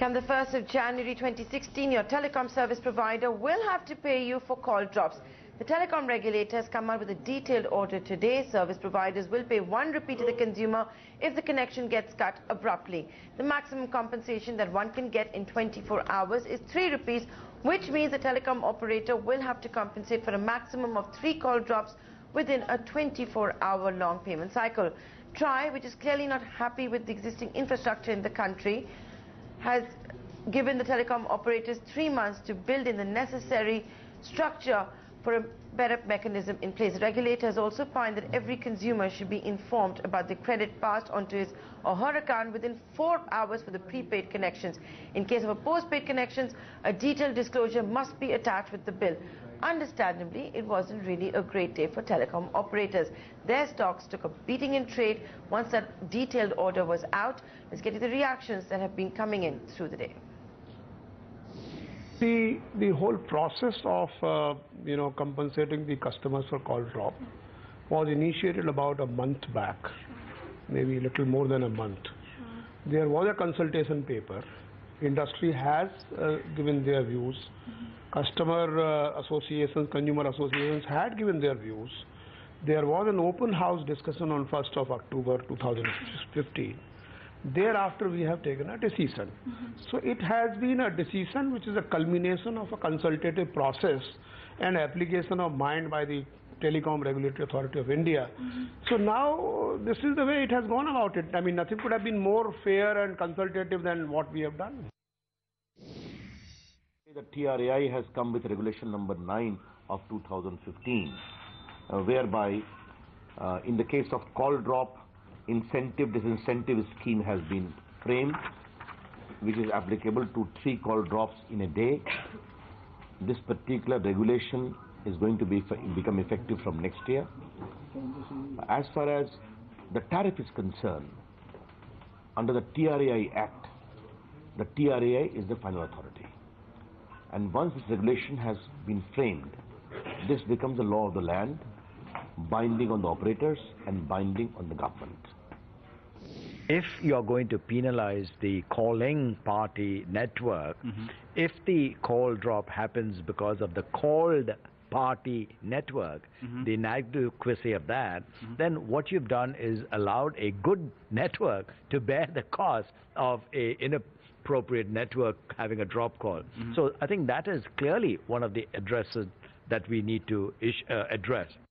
Come the 1st of January 2016, your telecom service provider will have to pay you for call drops. The telecom regulator has come out with a detailed order today. Service providers will pay 1 rupee to the consumer if the connection gets cut abruptly. The maximum compensation that one can get in 24 hours is 3 rupees, which means the telecom operator will have to compensate for a maximum of 3 call drops within a 24-hour long payment cycle. TRAI, which is clearly not happy with the existing infrastructure in the country, has given the telecom operators 3 months to build in the necessary structure for a better mechanism in place. The regulator has also opined that every consumer should be informed about the credit passed onto his or her account within 4 hours for the prepaid connections. In case of a postpaid connections, a detailed disclosure must be attached with the bill. Understandably, it wasn't really a great day for telecom operators. Their stocks took a beating in trade once that detailed order was out. Let's get to the reactions that have been coming in through the day. The whole process of compensating the customers for call drop was initiated about a month back, maybe a little more than a month. There was a consultation paper. Industry has given their views. Customer associations, consumer associations had given their views. There was an open house discussion on 1st of October 2015. Thereafter, we have taken a decision. So it has been a decision which is a culmination of a consultative process and application of mind by the Telecom Regulatory Authority of India. So now this is the way it has gone about it. I mean, nothing could have been more fair and consultative than what we have done. The TRAI has come with regulation number 9 of 2015, whereby in the case of call drop, incentive disincentive scheme has been framed, which is applicable to 3 call drops in a day. This particular regulation is going to become effective from next year. As far as the tariff is concerned, under the TRAI Act, the TRAI is the final authority. And once this regulation has been framed, this becomes the law of the land, binding on the operators and binding on the government. If you are going to penalize the calling party network, if the call drop happens because of the called party network, the inadequacy of that, then what you've done is allowed a good network to bear the cost of a inappropriate network having a drop call. So I think that is clearly one of the addresses that we need to address.